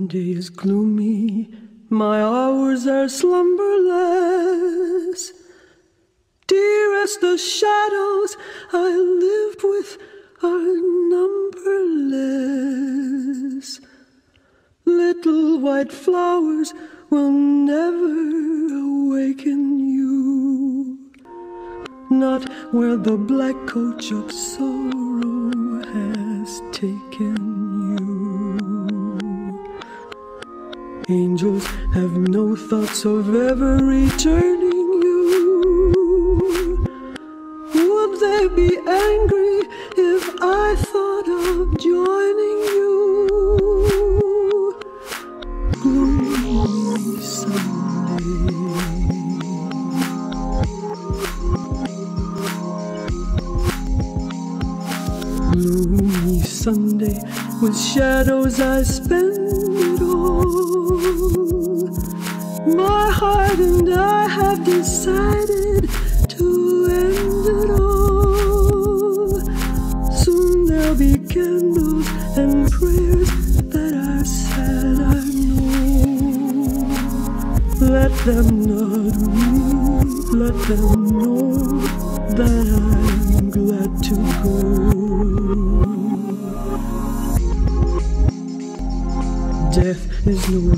Monday is gloomy, my hours are slumberless. Dear as the shadows I lived with are numberless. Little white flowers will never awaken you, not where the black coach of sorrow has taken you. Angels have no thoughts of ever returning you. Would they be angry if I thought of joining you? Gloomy Sunday. Gloomy Sunday, with shadows I spend it all. My heart and I have decided to end it all. Soon there'll be candles and prayers that are sad, I know. Let them not weep, let them know that I'm glad to go. Death is no